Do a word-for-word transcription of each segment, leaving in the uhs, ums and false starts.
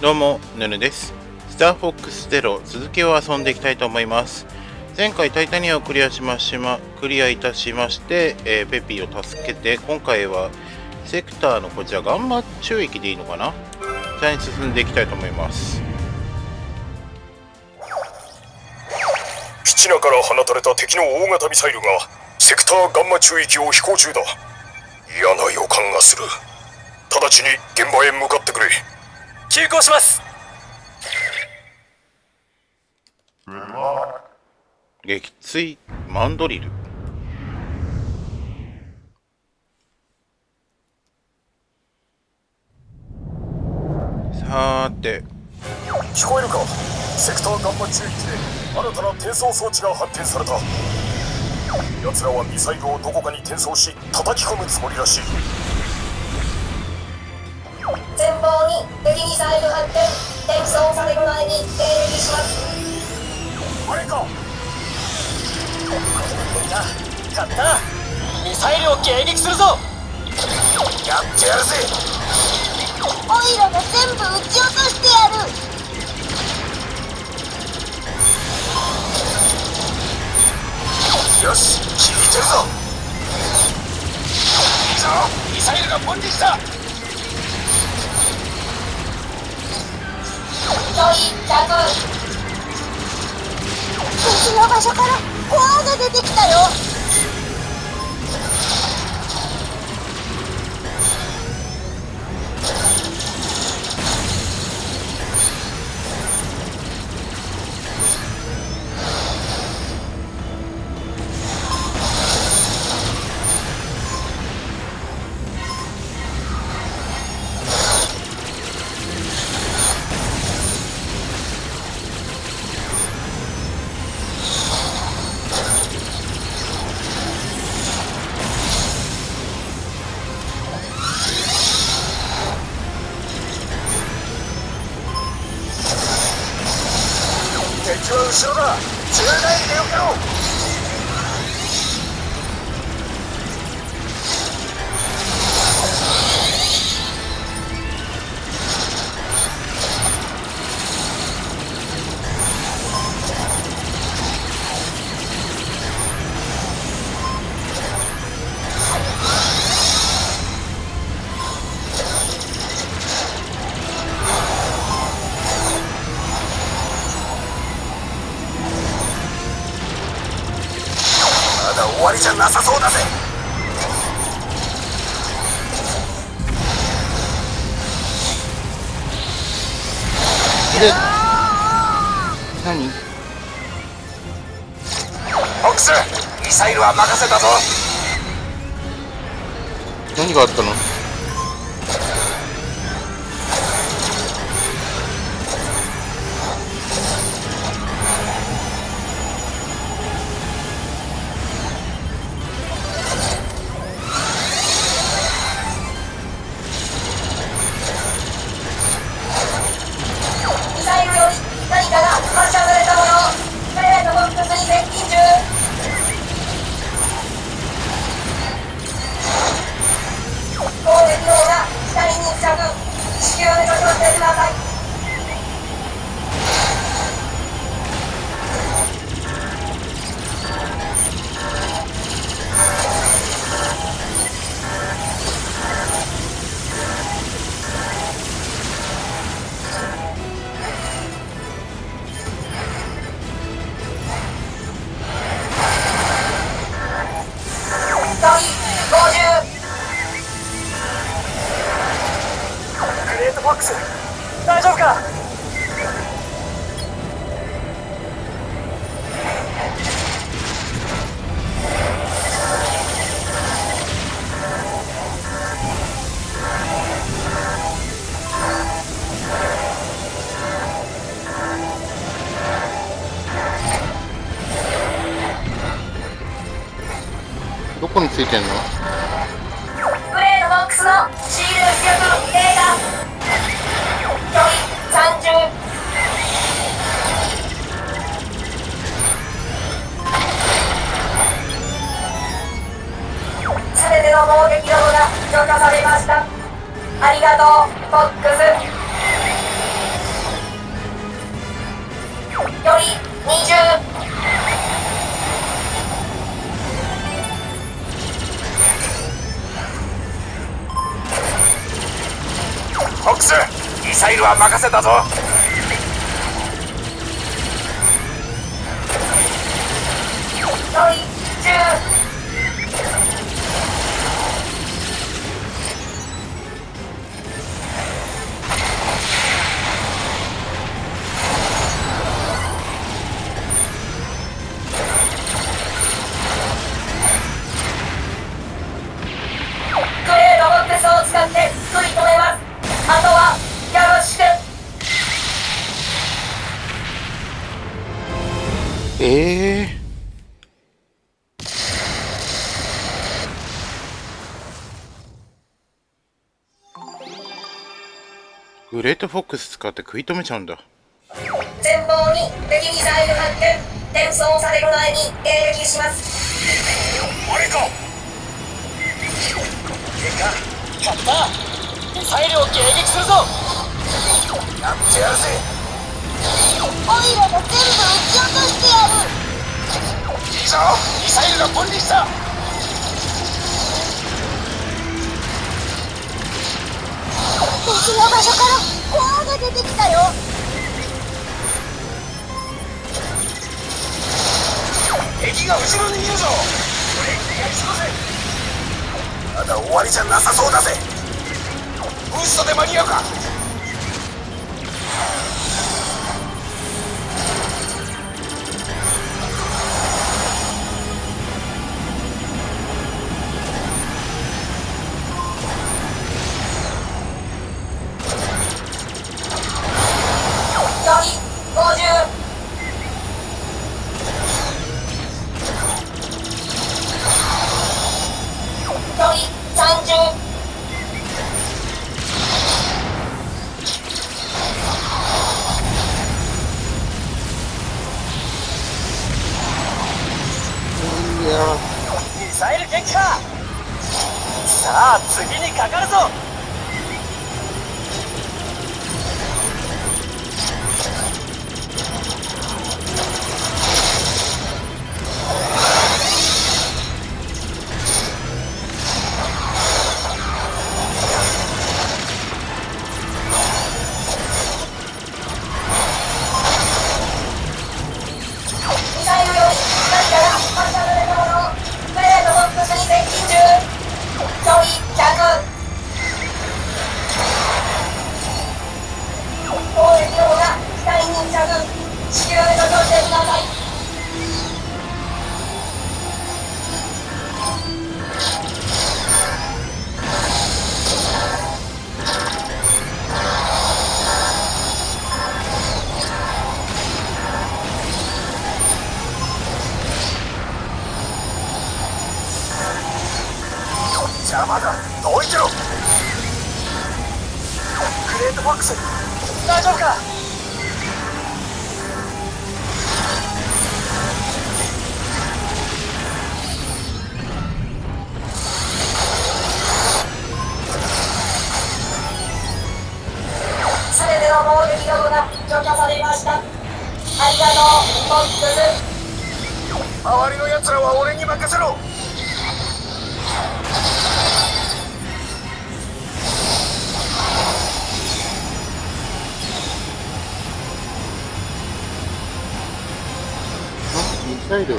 どうも、ぬぬです。スターフォックスゼロ、続きを遊んでいきたいと思います。前回タイタニアをクリアしましま、クリアいたしまして、えー、ペピーを助けて、今回はセクターのこちら、ガンマ宙域でいいのかな?こちらに進んでいきたいと思います。基地内から放たれた敵の大型ミサイルが、セクターガンマ宙域を飛行中だ。嫌な予感がする。直ちに現場へ向かってくれ。急行します。撃墜マンドリル。さーて、聞こえるか。セクターガンマ宙域で新たな転送装置が発見された。奴らはミサイルをどこかに転送し叩き込むつもりらしい。前方に敵ミサイル発見。転送される前に迎撃します。これか。勝った。ミサイルを迎撃するぞ。やってやるぜ。オイラが全部撃ち落としてやる。よし、効いてるぞ。ミサイルが飛んできた。一人、ひゃく。別の場所からコアが出てきたよ。後ろだ。重大入れようよ。終わりじゃなさそうだぜ。で、何？ホックス、ミサイルは任せたぞ。何があったの？大丈夫か。どこについてんの？グレートボックスのシール力データ。攻撃度が強化されました。ありがとう、ボックス。フォックス、ミサイルは任せたぞ。対中。 えー、グレートフォックス使って食い止めちゃうんだ。前方に敵ミサイル発見。転送される前に迎撃します。あれか、でか、やった、ミサイルを迎撃するぞ。やってやるぜ。 オイラが全部撃ち落としてやる。いいぞ、ミサイルが分離した。別の場所からコアが出てきたよ。敵が後ろにいるぞ。まだ終わりじゃなさそうだぜ。ブーストで間に合うか。 ミサイルは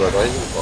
大丈夫か。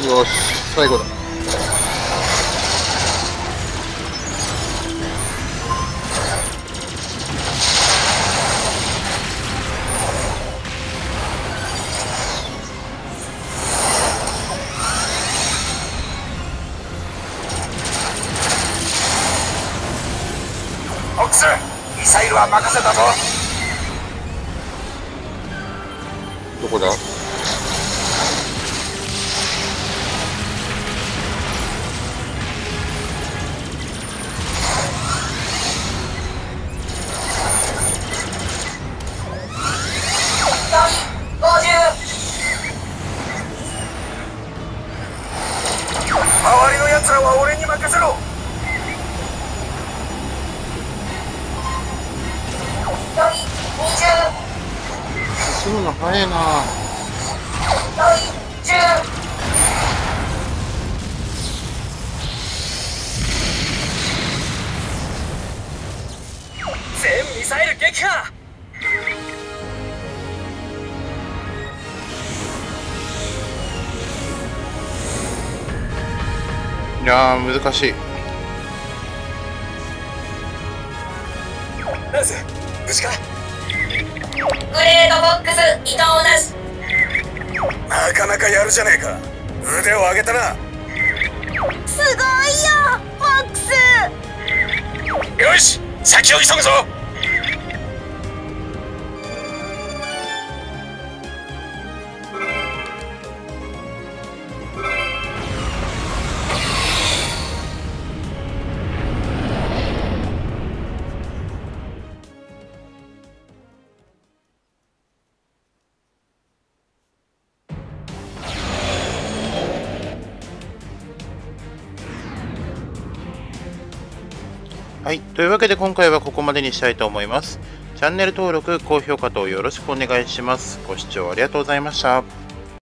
よし、最後だ。フォックス、ミサイルは任せたぞ。どこだ？全ミサイル撃破。いやー難しい。ナイス、無事か。グレードボックス移動なし。なかなかやるじゃねえか、腕を上げたな。すごいよボックス。よし、先を急ぐぞ。はい、というわけで今回はここまでにしたいと思います。チャンネル登録、高評価等よろしくお願いします。ご視聴ありがとうございました。